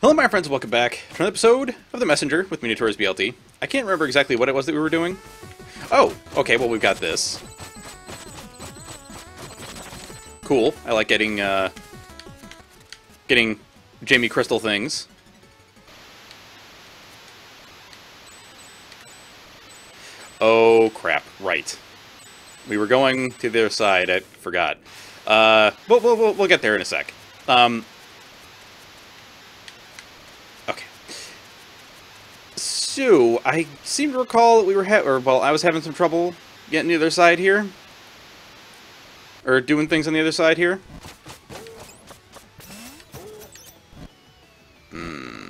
Hello my friends, welcome back to another episode of The Messenger with me, Notorious BLT. I can't remember exactly what it was that we were doing. Oh, okay, well we've got this. Cool, I like getting Jamie Crystal things. Oh crap, right. We were going to the other side, I forgot. We'll get there in a sec. Okay. So, I seem to recall that we were I was having some trouble getting to the other side here. Or doing things on the other side here. Hmm.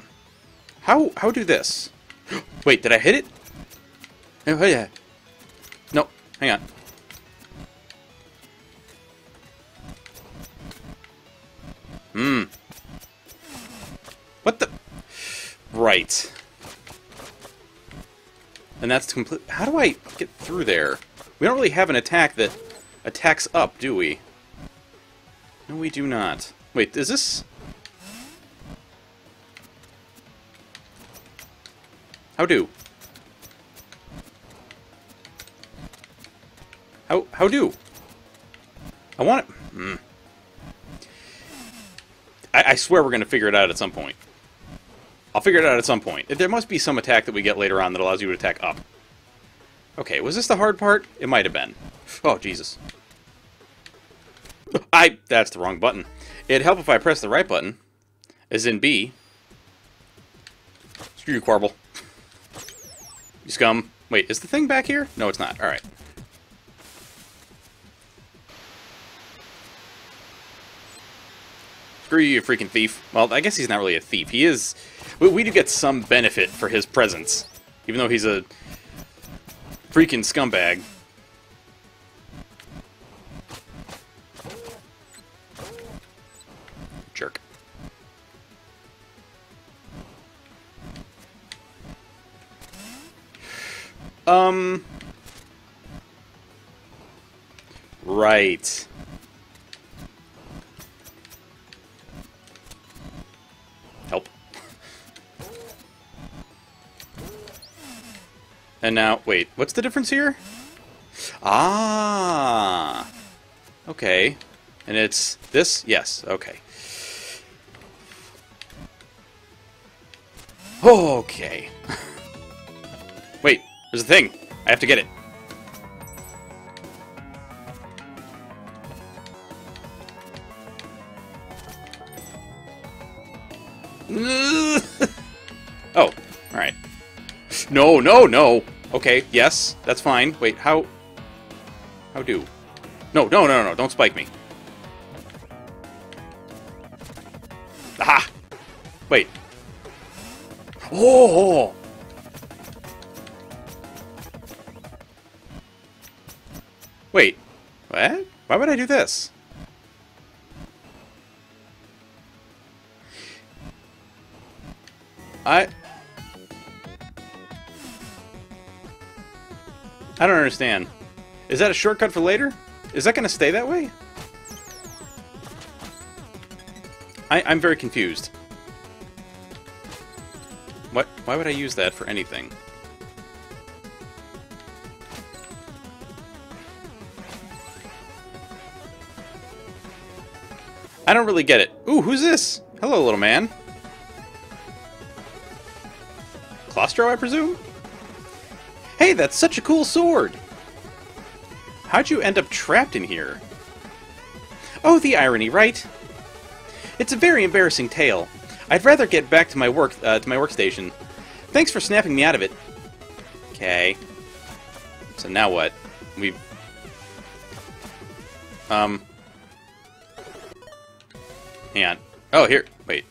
How do this? Wait, did I hit it? Oh yeah. No, hang on. Hmm. What the? Right. And that's complete. How do I get through there? We don't really have an attack that attacks up, do we? No, we do not. Wait, is this? How do? How do? I want it. Hmm. I swear we're going to figure it out at some point. I'll figure it out at some point. There must be some attack that we get later on that allows you to attack up. Okay, was this the hard part? It might have been. Oh, Jesus. That's the wrong button. It'd help if I pressed the right button. As in B. Screw you, Corble. You scum. Wait, is the thing back here? No, it's not. Alright. Screw you, you freaking thief. Well, I guess he's not really a thief. He is... We do get some benefit for his presence. Even though he's a... freaking scumbag. Jerk. Right. And now, wait, what's the difference here? Ah! Okay. And it's this? Yes, okay. Okay. Wait, there's a thing! I have to get it. Oh, alright. No, no, no! Okay, yes, that's fine. Wait, how... how do? No, no, no, no, don't spike me. Aha! Wait. Oh! Wait. What? Why would I do this? I don't understand. Is that a shortcut for later? Is that going to stay that way? I'm very confused. What? Why would I use that for anything? I don't really get it. Ooh, who's this? Hello, little man. Claustro, I presume? Hey, that's such a cool sword! How'd you end up trapped in here? Oh, the irony, right? It's a very embarrassing tale. I'd rather get back to my workstation. Thanks for snapping me out of it. Okay. So now what? We... hang on. Oh, here. Wait.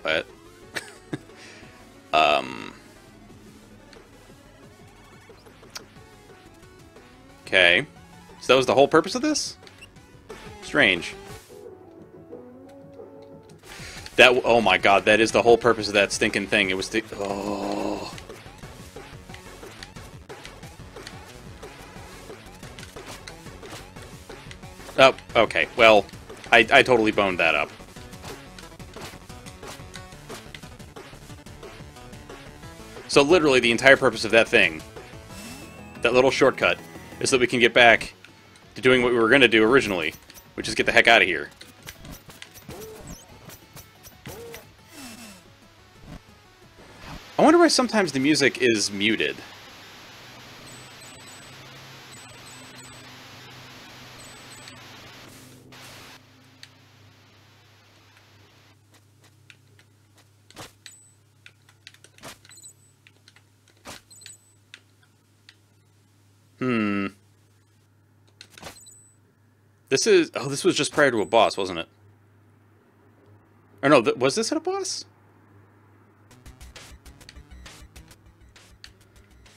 What? Okay. So that was the whole purpose of this? Strange. That... oh my god, that is the whole purpose of that stinking thing. It was the... oh. Oh, okay. Well, I totally boned that up. So literally the entire purpose of that thing, that little shortcut, is that we can get back to doing what we were going to do originally, which is get the heck out of here. I wonder why sometimes the music is muted. This is... Oh, this was just prior to a boss, wasn't it? Or no, was this at a boss?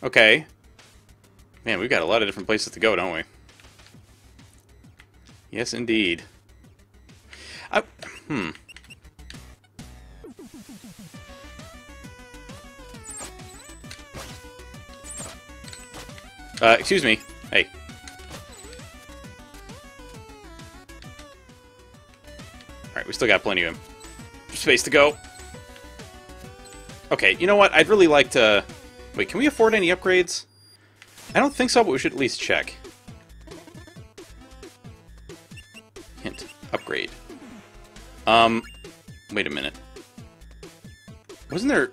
Okay. Man, we've got a lot of different places to go, don't we? Yes, indeed. Excuse me. Hey. Alright, we still got plenty of space to go. Okay, you know what? I'd really like to... Wait, can we afford any upgrades? I don't think so, but we should at least check. Hint. Upgrade. Wait a minute. Wasn't there...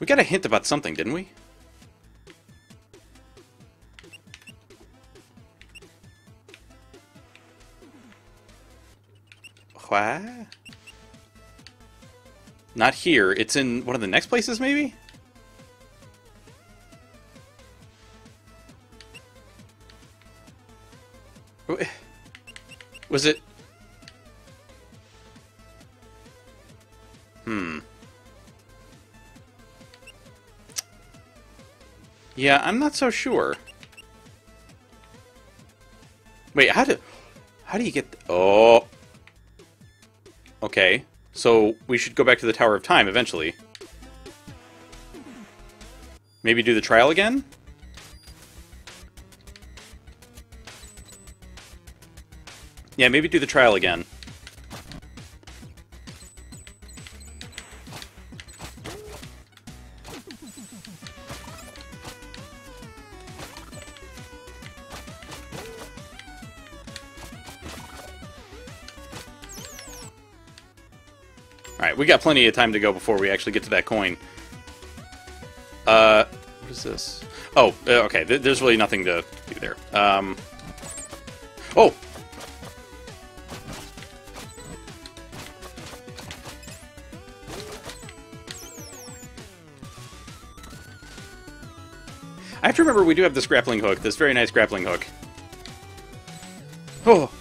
We got a hint about something, didn't we? What? Not here. It's in one of the next places, maybe? Was it... Yeah, I'm not so sure. Wait, how do you get... Oh... Okay, so we should go back to the Tower of Time eventually. Maybe do the trial again? Yeah, maybe do the trial again. We got plenty of time to go before we actually get to that coin. What is this? Oh, okay. There's really nothing to do there. Oh! I have to remember we do have this grappling hook, this very nice grappling hook. Oh!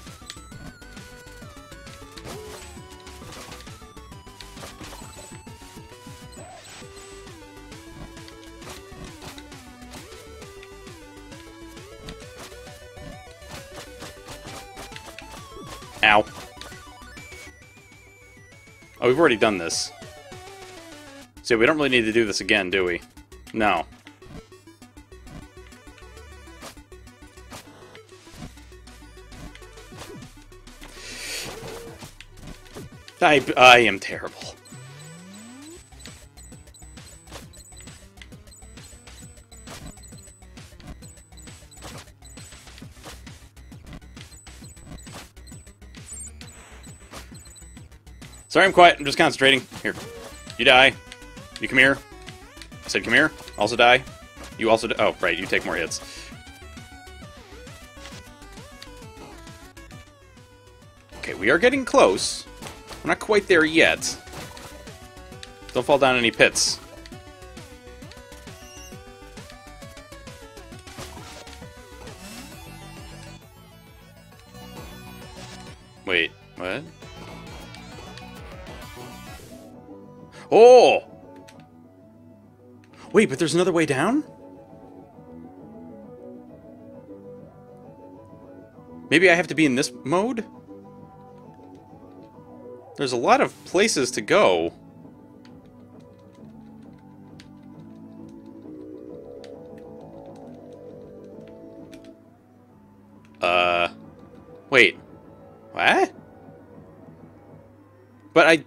Ow. Oh, we've already done this. So we don't really need to do this again, do we? No. I am terrible. Sorry, I'm quiet. I'm just concentrating. Here. You die. You come here. I said come here. Also die. You also die. Oh, right. You take more hits. Okay, we are getting close. We're not quite there yet. Don't fall down any pits. Wait, what? Oh! Wait, but there's another way down? Maybe I have to be in this mode? There's a lot of places to go. Wait. What? But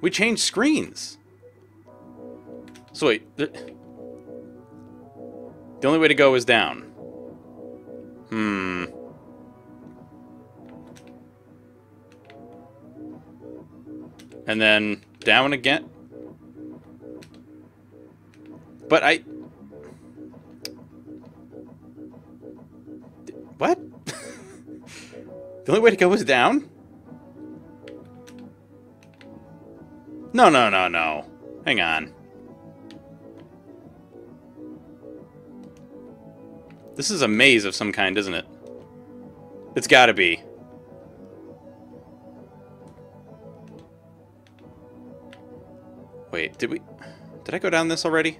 we changed screens. So wait, the only way to go is down. Hmm. And then down again. But what? The only way to go is down? No, no, no, no. Hang on. This is a maze of some kind, isn't it? It's gotta be. Wait, did I go down this already?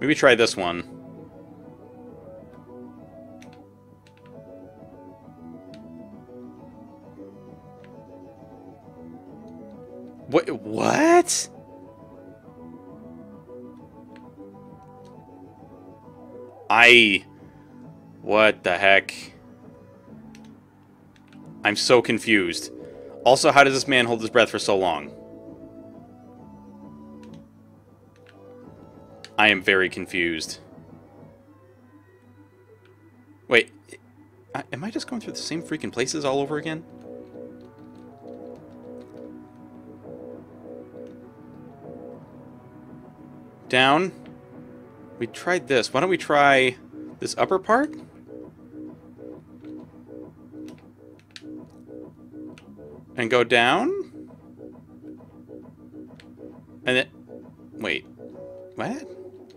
Maybe try this one. What? What the heck? I'm so confused. Also, how does this man hold his breath for so long? I am very confused. Wait, am I just going through the same freaking places all over again? Down. We tried this. Why don't we try this upper part? And go down? And then... Wait. What?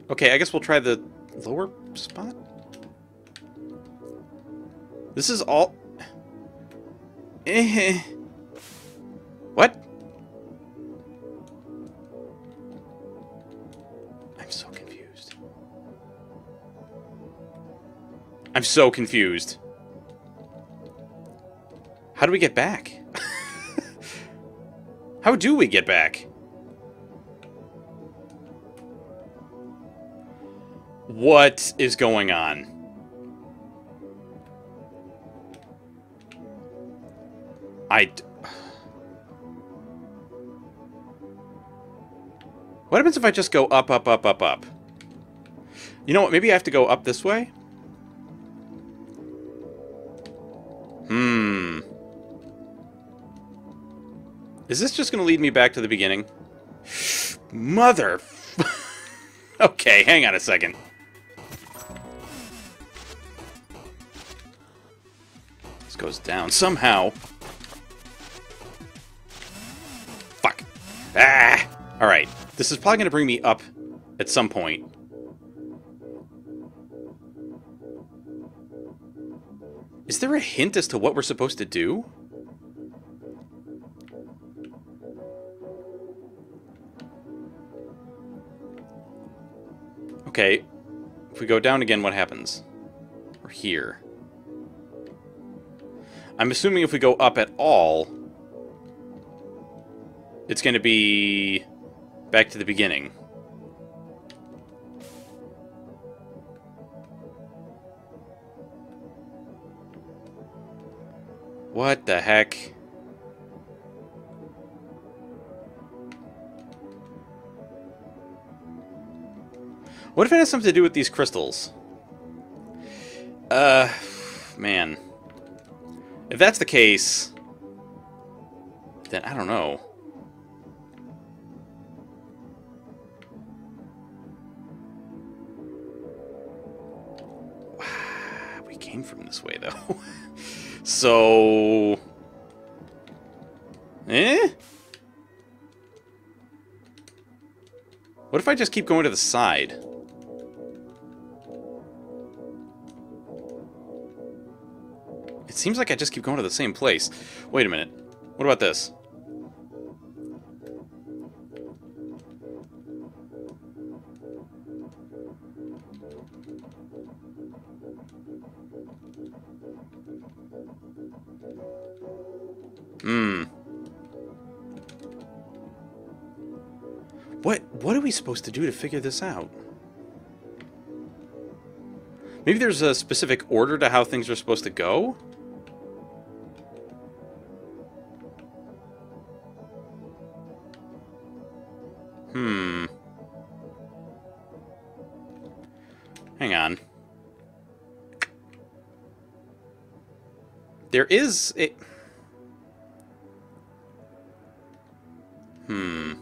Okay, I guess we'll try the lower spot? This is all... What? I'm so confused. I'm so confused. How do we get back? How do we get back? What is going on? What happens if I just go up, up, up, up, up? You know what? Maybe I have to go up this way? Is this just going to lead me back to the beginning? Mother... Okay, hang on a second. This goes down somehow. Fuck. Ah! Alright, this is probably going to bring me up at some point. Is there a hint as to what we're supposed to do? Okay, if we go down again, what happens? We're here. I'm assuming if we go up at all, it's going to be back to the beginning. What the heck? What if it has something to do with these crystals? Man. If that's the case, then I don't know. We came from this way, though. So... Eh? What if I just keep going to the side? It seems like I just keep going to the same place. Wait a minute. What about this? What are we supposed to do to figure this out? Maybe there's a specific order to how things are supposed to go? Hmm. Hang on. There is a... Hmm.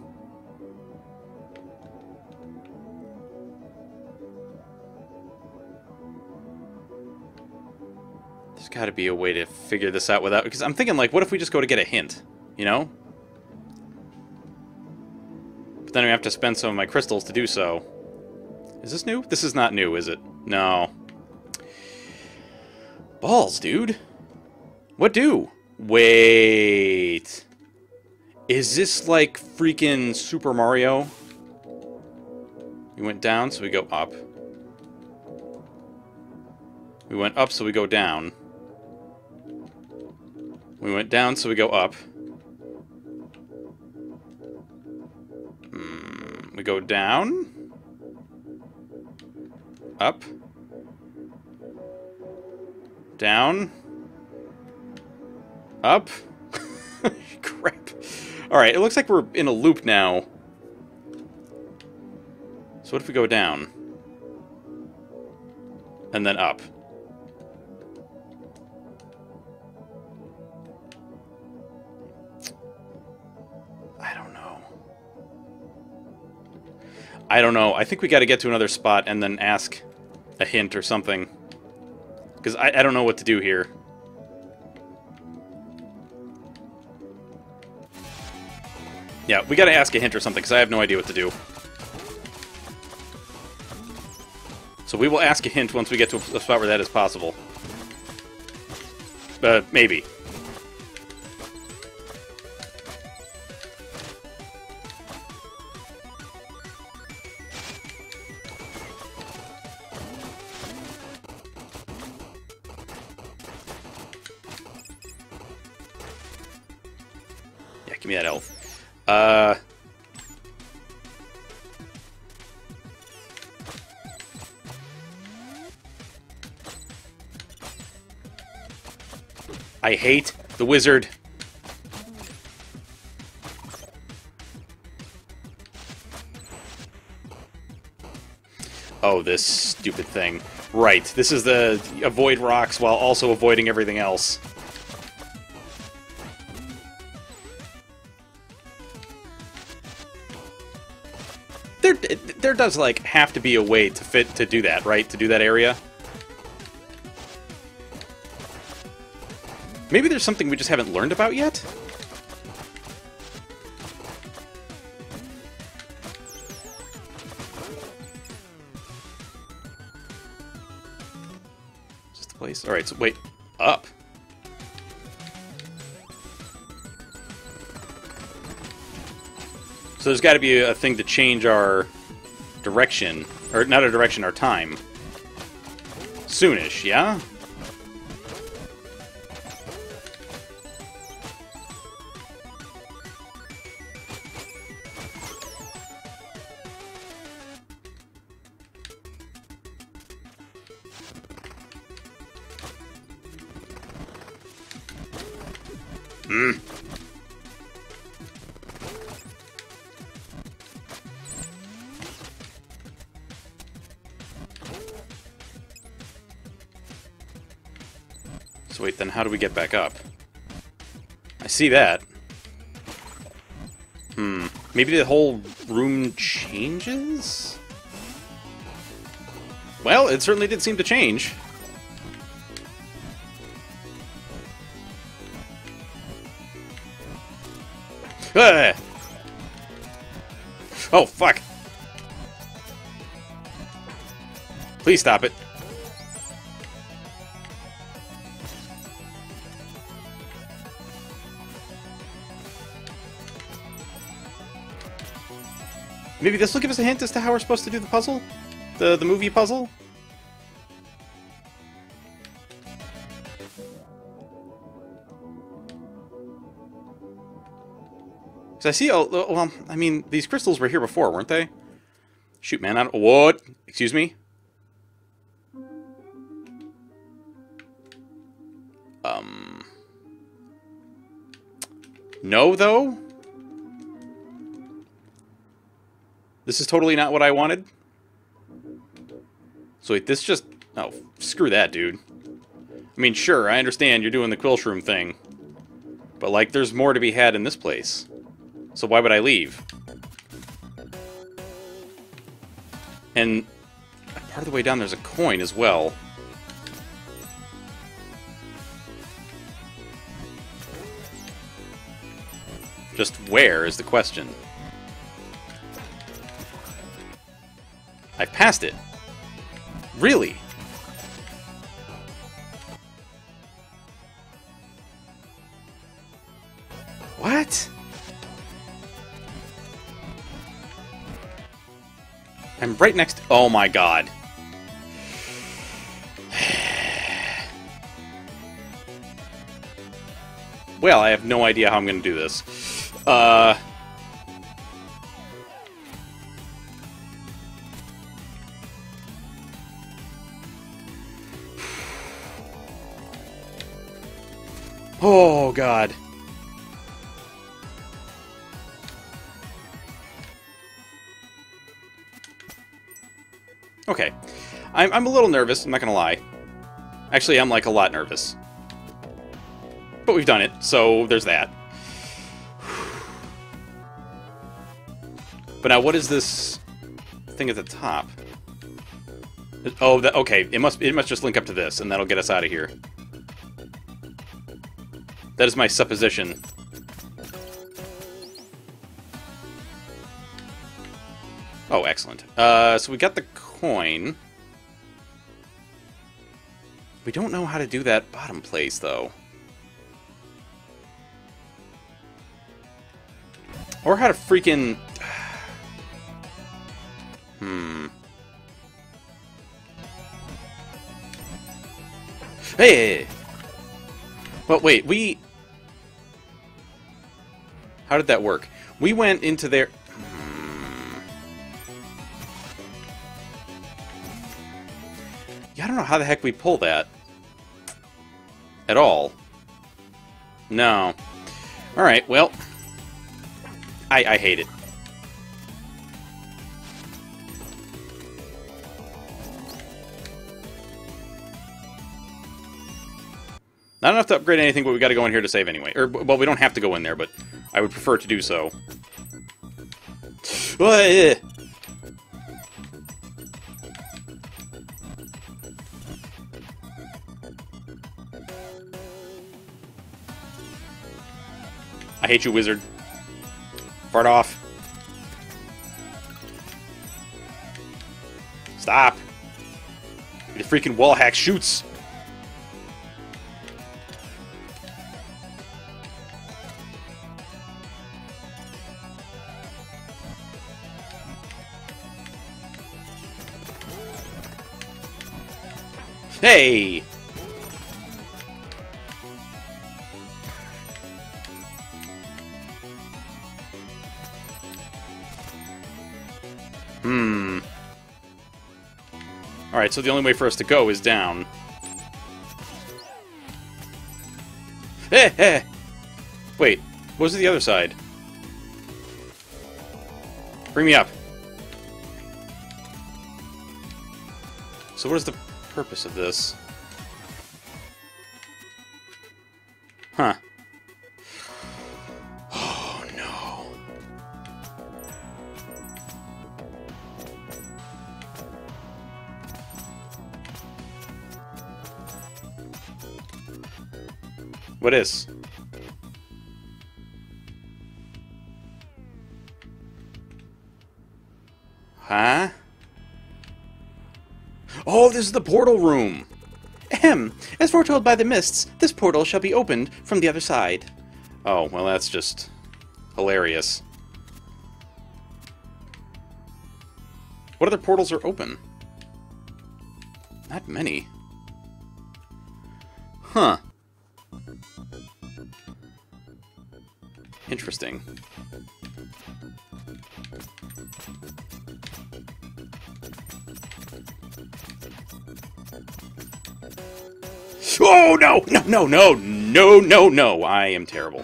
There's got to be a way to figure this out without... Because I'm thinking, like, what if we just go to get a hint? You know? But then we have to spend some of my crystals to do so. Is this new? This is not new, is it? No. Balls, dude. What do? Wait. Is this like freaking Super Mario? We went down, so we go up. We went up, so we go down. We went down, so we go up. We go down. Up. Down. Up. Crap. Alright, it looks like we're in a loop now. So what if we go down? And then up. I don't know. I don't know. I think we gotta get to another spot and then ask a hint or something. Because I don't know what to do here. Yeah, we gotta ask a hint or something, because I have no idea what to do. So we will ask a hint once we get to a spot where that is possible. Maybe. Yeah, give me that health. I hate the wizard. Oh, this stupid thing. Right, this is the avoid rocks while also avoiding everything else. There does, like, have to be a way to fit to do that, right? To do that area? Maybe there's something we just haven't learned about yet? Is this the place? Alright, so wait. Up. So there's got to be a thing to change our... direction, or not a direction, our time. Soonish, yeah? So wait, then how do we get back up? I see that. Hmm. Maybe the whole room changes? Well, it certainly did seem to change. Ah! Oh, fuck. Please stop it. Maybe this will give us a hint as to how we're supposed to do the puzzle? The movie puzzle? Because I see, oh, well, I mean, these crystals were here before, weren't they? Shoot, man, I don't... What? Excuse me? No, though? This is totally not what I wanted. So wait, this just... Oh, screw that, dude. I mean, sure, I understand you're doing the Quillshroom thing. But, like, there's more to be had in this place. So why would I leave? And part of the way down there's a coin as well. Just where is the question? I've passed it. Really? What? I'm right next to... Oh my god. Well, I have no idea how I'm going to do this. Oh, God. Okay. I'm a little nervous, I'm not gonna lie. Actually, I'm like a lot nervous. But we've done it, so there's that. But now, what is this thing at the top? Oh, that, okay. It must just link up to this, and that'll get us out of here. That is my supposition. Oh, excellent. So we got the coin. We don't know how to do that bottom place, though. Or how to freaking... Hey! Well, wait, we... How did that work? We went into their... Yeah, I don't know how the heck we pull that. At all. No. Alright, well... I hate it. Not enough to upgrade anything, but we got to go in here to save anyway. Or, well, we don't have to go in there, but I would prefer to do so. I hate you, wizard. Fart off. Stop. The freaking wall hack shoots. Hey! Alright, so the only way for us to go is down. Hey, hey! Wait, what was the other side? Bring me up. So what is the... purpose of this. Huh. Oh no. What is? Huh? Oh, this is the portal room! Ahem. As foretold by the mists, this portal shall be opened from the other side. Oh, well that's just... hilarious. What other portals are open? Not many. Huh. Interesting. Oh, no! No, no, no, no, no, no! I am terrible.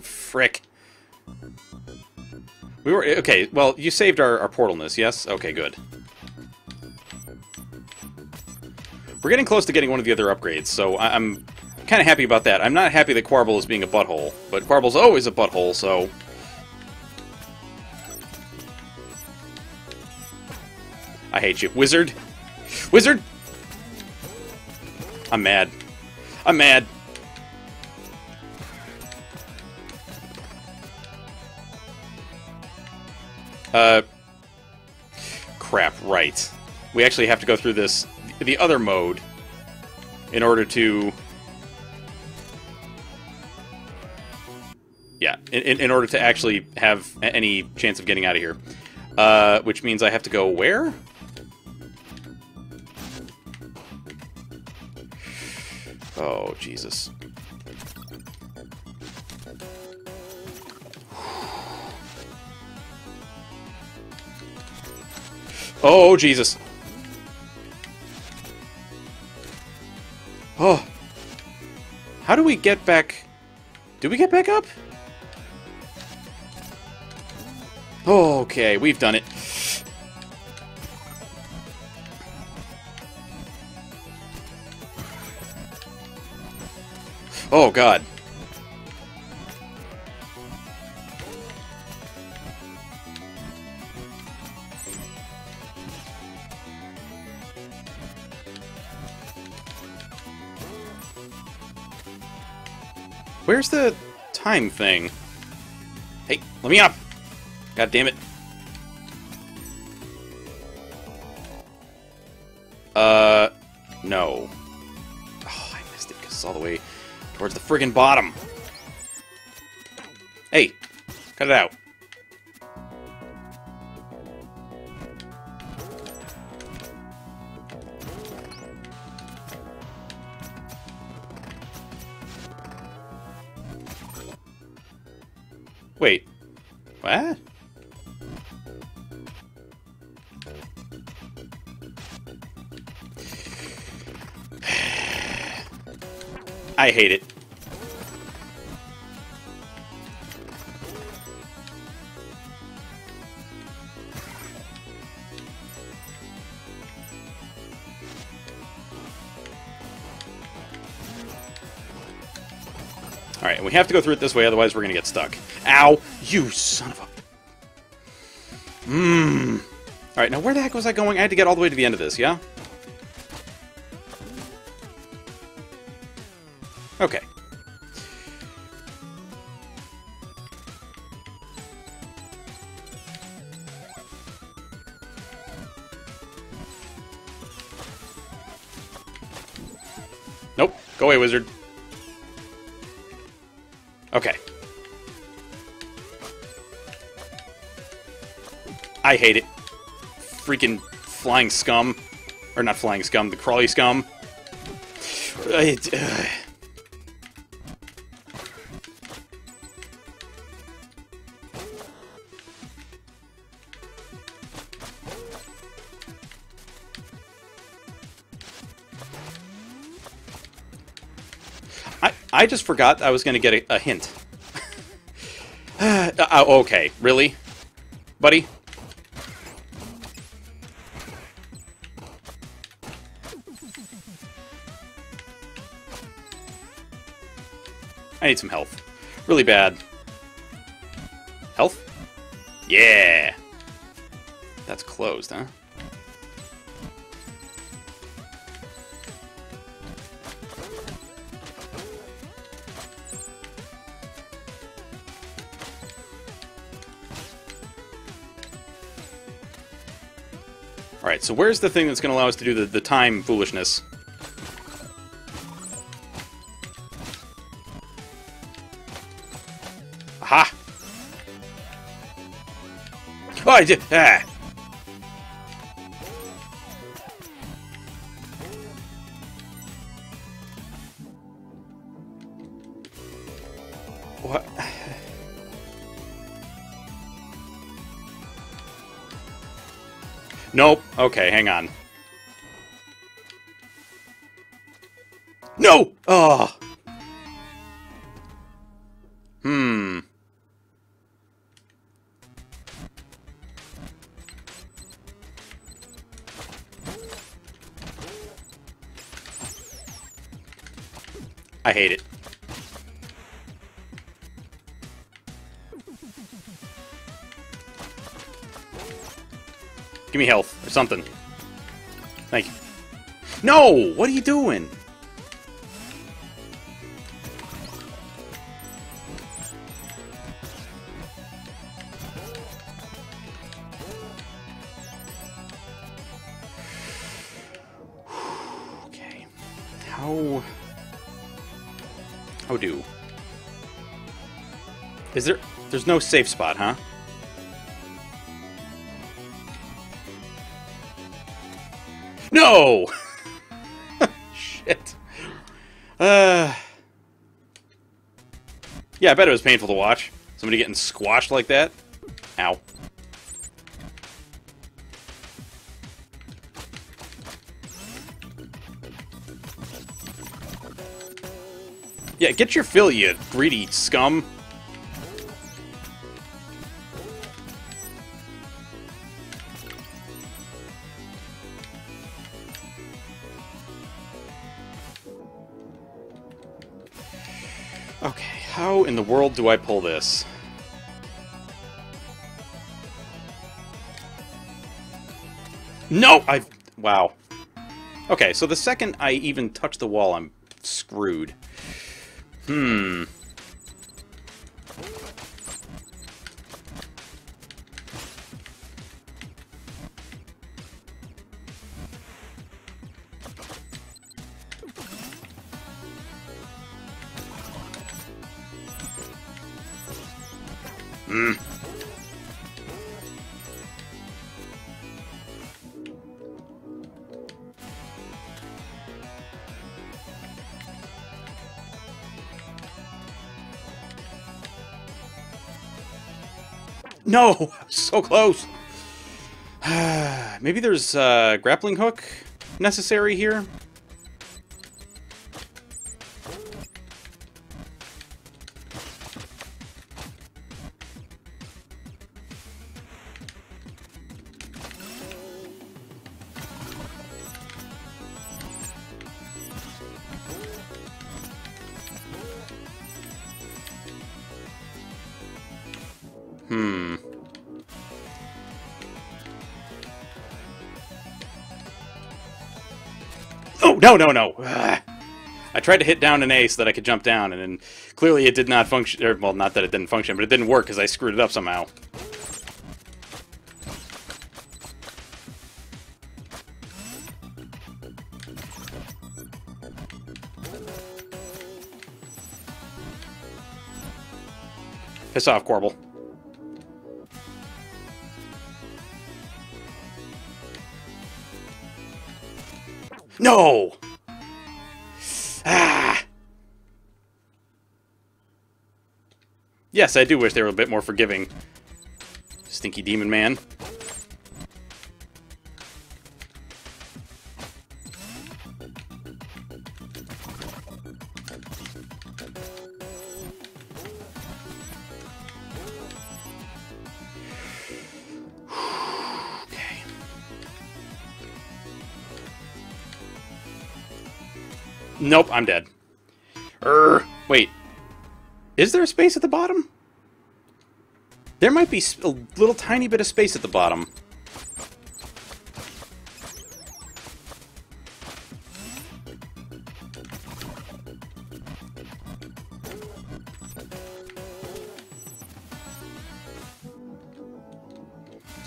Frick. We were... Okay, well, you saved our portalness, yes? Okay, good. We're getting close to getting one of the other upgrades, so I'm kind of happy about that. I'm not happy that Corble is being a butthole, but Quarble's always a butthole, so... I hate you. Wizard! Wizard! I'm mad. I'm mad. Crap, right. We actually have to go through this, the other mode, in order to... Yeah, in order to actually have any chance of getting out of here. Which means I have to go where? Oh, Jesus. Oh, Jesus. Oh. How do we get back? Do we get back up? Okay, we've done it. Oh, God. Where's the time thing? Hey, let me up! God damn it. No. Oh, I missed it because it's all the way towards the friggin' bottom. Hey, cut it out. Wait, what? I hate it. Alright, we have to go through it this way, otherwise we're gonna get stuck. Ow! You son of a... Mmm. Alright, now where the heck was I going? I had to get all the way to the end of this, yeah? Okay. Nope. Go away, wizard. Okay. I hate it. Freaking flying scum. Or not flying scum, the crawly scum. I just forgot I was going to get a hint. Okay, really? Buddy? I need some health. Really bad. Health? Yeah! That's closed, huh? Alright, so where's the thing that's going to allow us to do the time foolishness? Aha! Oh, I did! Ah! What? Nope. Okay, hang on. No! Oh. Hmm. I hate it. Give me health or something. Thank you. No! What are you doing? Okay. How do? Is there... There's no safe spot, huh? No! Shit. Yeah, I bet it was painful to watch. Somebody getting squashed like that. Ow. Yeah, get your fill, you greedy scum. Okay, how in the world do I pull this? No! Wow. Okay, so the second I even touch the wall, I'm screwed. Hmm. Mm. No! So close! Maybe there's a grappling hook necessary here? Hmm. Oh, no, no, no. Ugh. I tried to hit down an A so that I could jump down, and then clearly it did not function. Well, not that it didn't function, but it didn't work because I screwed it up somehow. Piss off, Corble. No! Ah! Yes, I do wish they were a bit more forgiving. Stinky demon man. Nope, I'm dead. Wait. Is there a space at the bottom? There might be a little tiny bit of space at the bottom.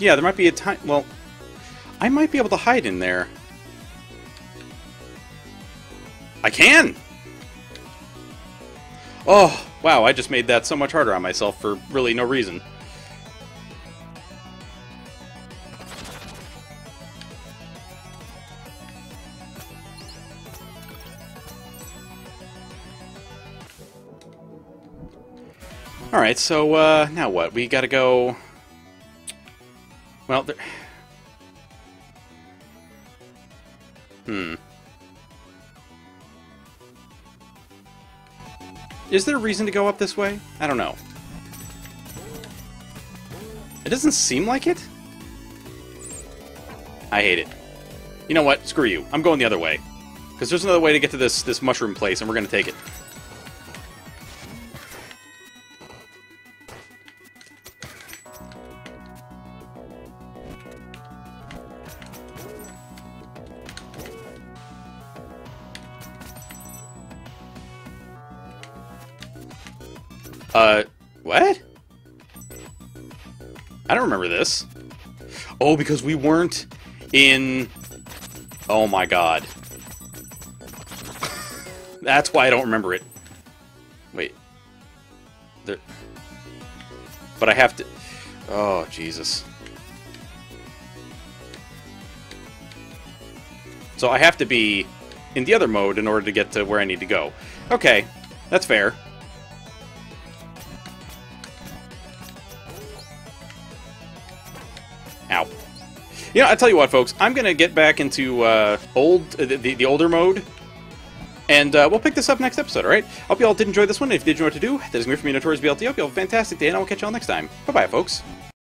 Yeah, there might be a tiny... Well, I might be able to hide in there. I can! Oh, wow, I just made that so much harder on myself for really no reason. Alright, so, now what? We gotta go... Well, there... Hmm. Is there a reason to go up this way? I don't know. It doesn't seem like it. I hate it. You know what? Screw you. I'm going the other way. Because there's another way to get to this mushroom place, and we're going to take it. What? I don't remember this. Oh, because we weren't in... Oh my god. That's why I don't remember it. Wait. There... But I have to... Oh, Jesus. So I have to be in the other mode in order to get to where I need to go. Okay, that's fair. Ow. You know, I tell you what, folks. I'm gonna get back into the older mode, and we'll pick this up next episode. All right. Hope you all did enjoy this one. If you did, you know what to do. That is me from Notorious BLT. Hope you all have a fantastic day, and I will catch you all next time. Bye, bye, folks.